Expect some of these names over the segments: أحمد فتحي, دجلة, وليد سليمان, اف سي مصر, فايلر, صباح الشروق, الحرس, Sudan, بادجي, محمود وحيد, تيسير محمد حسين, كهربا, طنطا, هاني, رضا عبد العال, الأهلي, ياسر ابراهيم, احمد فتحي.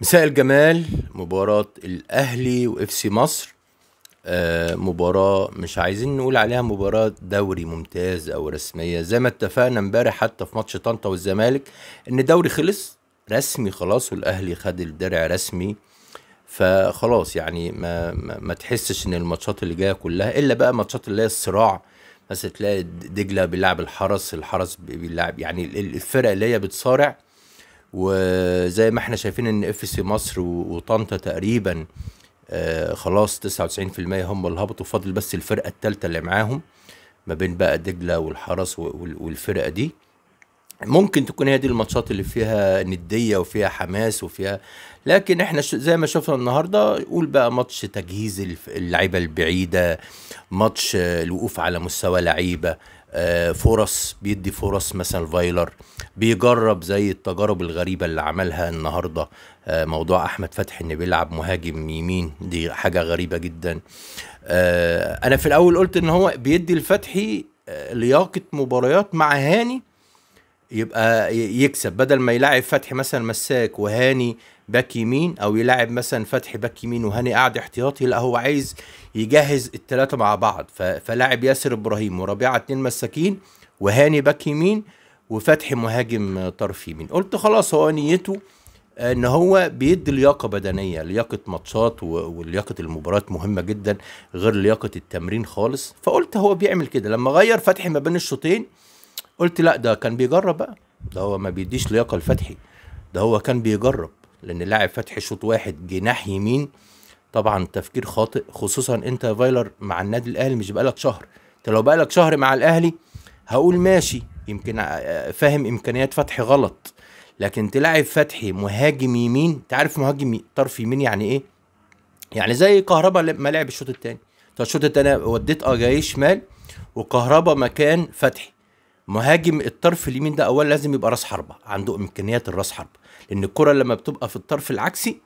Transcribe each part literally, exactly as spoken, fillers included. مساء الجمال. مباراة الأهلي واف سي مصر، آه مباراة مش عايزين نقول عليها مباراة دوري ممتاز أو رسمية، زي ما اتفقنا امبارح حتى في ماتش طنطا والزمالك إن الدوري خلص رسمي خلاص، والأهلي خد الدرع رسمي، فخلاص يعني ما, ما, ما تحسش إن الماتشات اللي جاية كلها إلا بقى ماتشات اللي هي الصراع، مثلا تلاقي دجلة بيلعب الحرس، الحرس بيلعب يعني الفرق اللي هي بتصارع، وزي ما احنا شايفين ان اف سي مصر وطنطا تقريبا آه خلاص تسعة وتسعين في المية هم اللي هبطوا، فاضل بس الفرقه الثالثه اللي معاهم ما بين بقى دجله والحرس والفرقه دي. ممكن تكون هي دي الماتشات اللي فيها نديه وفيها حماس وفيها، لكن احنا زي ما شفنا النهارده قول بقى ماتش تجهيز اللعيبه البعيده، ماتش الوقوف على مستوى لعيبه، آه فرص بيدي فرص، مثلا فايلر بيجرب زي التجارب الغريبه اللي عملها النهارده، آه موضوع احمد فتحي ان بيلعب مهاجم يمين دي حاجه غريبه جدا. آه انا في الاول قلت ان هو بيدي لفتحي آه لياقه مباريات مع هاني يبقى يكسب، بدل ما يلعب فتحي مثلا مساك وهاني باك يمين، او يلعب مثلا فتحي باك يمين وهاني قاعد احتياطي، لا هو عايز يجهز الثلاثه مع بعض، فلاعب ياسر ابراهيم وربيعه اتنين مساكين وهاني باك يمين وفتحي مهاجم طرف يمين. قلت خلاص هو نيته ان هو بيدي لياقه بدنيه، لياقه ماتشات ولياقه المباريات مهمه جدا غير لياقه التمرين خالص، فقلت هو بيعمل كده. لما غير فتحي ما بين الشوطين قلت لا ده كان بيجرب بقى، ده هو ما بيديش لياقه لفتحي، ده هو كان بيجرب، لان لاعب فتحي شوط واحد جناح يمين طبعا تفكير خاطئ، خصوصا انت يا فايلر مع النادي الاهلي مش بقالك شهر، انت لو بقالك شهر مع الاهلي هقول ماشي يمكن فاهم امكانيات فتحي غلط، لكن تلاعب فتحي مهاجم يمين، انت عارف مهاجم طرف يمين يعني ايه؟ يعني زي كهربا ما لعب الشوط الثاني، طب الشوط الثاني وديت اه جاي شمال وكهربا مكان فتحي، مهاجم الطرف اليمين ده اولا لازم يبقى راس حربه، عنده امكانيات الراس حربه، لان الكره لما بتبقى في الطرف العكسي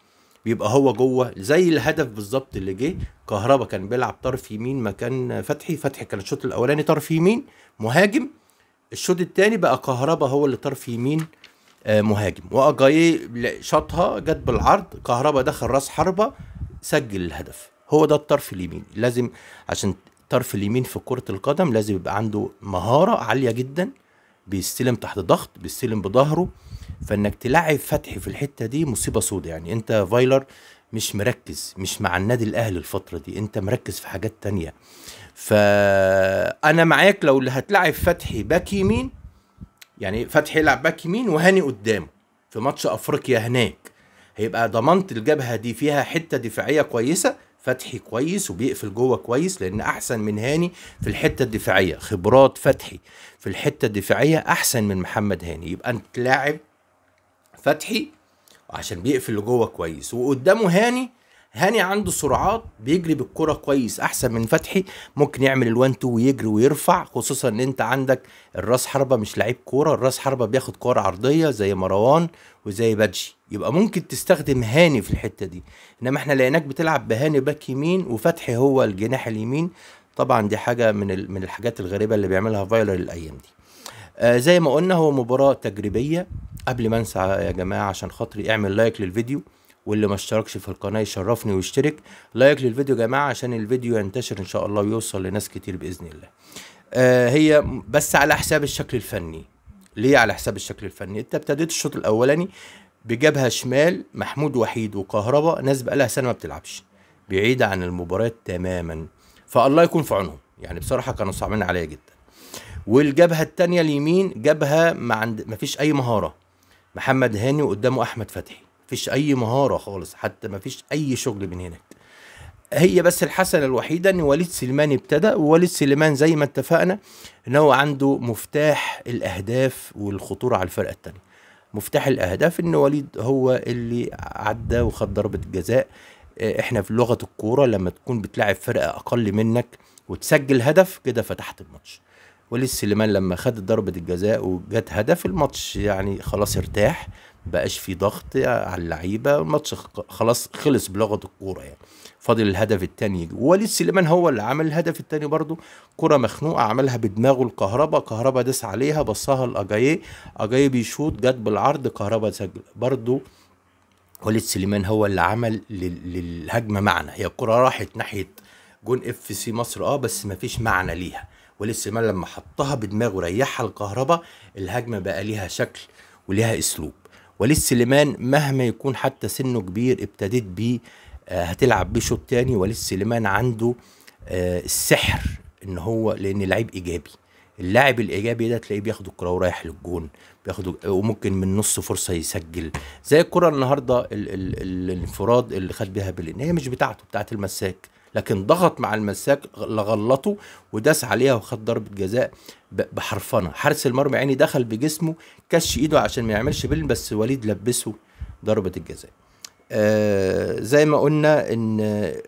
بيبقى هو جوه، زي الهدف بالظبط اللي جه كهربا كان بيلعب طرف يمين مكان فتحي، فتحي كان الشوط الاولاني طرف يمين مهاجم، الشوط الثاني بقى كهربا هو اللي طرف يمين مهاجم، واجاي شاطها جت بالعرض، كهربا دخل راس حربه سجل الهدف. هو ده الطرف اليمين، لازم عشان الطرف اليمين في كرة القدم لازم يبقى عنده مهارة عالية جدا، بيستلم تحت ضغط، بيستلم بظهره، فانك تلعب فتحي في الحتة دي مصيبة سودة. يعني انت فايلر مش مركز، مش مع النادي الاهلي الفترة دي، انت مركز في حاجات تانية. فأنا معاك لو اللي هتلعب فتحي باك يمين، يعني فتحي يلعب باك يمين وهاني قدامه في ماتش افريقيا هناك، هيبقى ضمنت الجبهة دي فيها حتة دفاعية كويسة، فتحي كويس وبيقفل جوه كويس، لان احسن من هاني في الحته الدفاعيه، خبرات فتحي في الحته الدفاعيه احسن من محمد هاني، يبقى انت لاعب فتحي عشان بيقفل جوه كويس، وقدامه هاني، هاني عنده سرعات بيجري بالكره كويس احسن من فتحي، ممكن يعمل الوان تو ويجري ويرفع، خصوصا ان انت عندك الراس حربه مش لعيب كوره، الراس حربه بياخد كور عرضيه زي مروان وزي بادجي، يبقى ممكن تستخدم هاني في الحته دي، انما احنا لقيناك بتلعب بهاني باك يمين وفتحي هو الجناح اليمين، طبعا دي حاجه من من الحاجات الغريبه اللي بيعملها فايلر الايام دي. آه زي ما قلنا هو مباراه تجريبيه. قبل ما انسى يا جماعه عشان خاطري اعمل لايك للفيديو، واللي ما اشتركش في القناه يشرفني ويشترك، لايك للفيديو يا جماعه عشان الفيديو ينتشر ان شاء الله ويوصل لناس كتير باذن الله. آه هي بس على حساب الشكل الفني. ليه على حساب الشكل الفني؟ انت ابتديت الشوط الاولاني بجبهه شمال محمود وحيد وكهربا، ناس بقالها سنه ما بتلعبش، بعيده عن المباريات تماما، فالله يكون في عونهم، يعني بصراحه كانوا صعبين عليا جدا. والجبهه الثانيه اليمين جبهه ما عند ما فيش اي مهاره، محمد هاني وقدامه احمد فتحي، مفيش اي مهاره خالص، حتى مفيش اي شغل من هناك. هي بس الحسنه الوحيده ان وليد سليمان ابتدى، ووليد سليمان زي ما اتفقنا ان هو عنده مفتاح الاهداف والخطوره على الفرقه الثانيه. مفتاح الاهداف ان وليد هو اللي عدى وخد ضربه الجزاء. احنا في لغه الكوره لما تكون بتلعب فرقه اقل منك وتسجل هدف كده فتحت الماتش. وليد سليمان لما خد ضربه الجزاء وجت هدف الماتش يعني خلاص ارتاح، بقاش في ضغط على اللعيبه، الماتش خلاص خلص بلغه الكوره يعني. فاضل الهدف الثاني، وليد سليمان هو اللي عمل الهدف الثاني برضه، كره مخنوقه عملها بدماغه لكهربا، كهربا داس عليها بصها لاجاييه، اجاييه بيشوط جت بالعرض، كهربا سجل برضه. وليد سليمان هو اللي عمل للهجمه معنى. هي الكره راحت ناحيه جون اف سي مصر اه بس مفيش معنى ليها. وليد سليمان لما حطها بدماغه وريحها لكهربا، الهجمه بقى ليها شكل وليها اسلوب. وليد سليمان مهما يكون حتى سنه كبير ابتديت بيه آه هتلعب بيه شوط تاني. وليد سليمان عنده آه السحر ان هو، لان لعيب ايجابي. اللاعب الايجابي ده تلاقيه بياخد الكره ورايح للجون، بياخد وممكن من نص فرصه يسجل، زي الكره النهارده ال ال ال الانفراد اللي خد بيها بلين، هي مش بتاعته، بتاعت المساك، لكن ضغط مع المساك لغلطه وداس عليها وخد ضربه جزاء بحرفنه. حارس المرمى عيني دخل بجسمه، كش ايده عشان ما يعملش بلين، بس وليد لبسه ضربه الجزاء. آه زي ما قلنا ان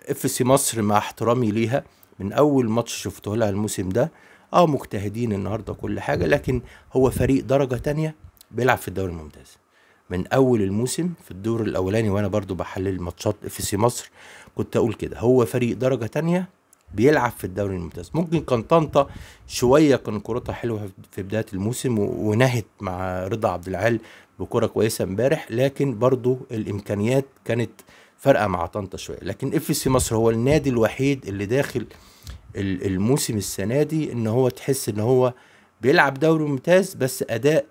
اف سي مصر مع احترامي ليها، من اول ماتش شفته لها الموسم ده، اه مجتهدين النهارده كل حاجه، لكن هو فريق درجه تانية بيلعب في الدوري الممتاز. من اول الموسم في الدور الاولاني وانا برضو بحلل ماتشات اف سي مصر كنت اقول كده، هو فريق درجه تانية بيلعب في الدوري الممتاز. ممكن كان طنطا شويه كان كورتها حلوه في بدايه الموسم ونهت مع رضا عبد العال بكره كويسه امبارح، لكن برضو الامكانيات كانت فارقه مع طنطا شويه. لكن اف سي مصر هو النادي الوحيد اللي داخل الموسم السنه دي ان هو تحس ان هو بيلعب دوري ممتاز، بس اداء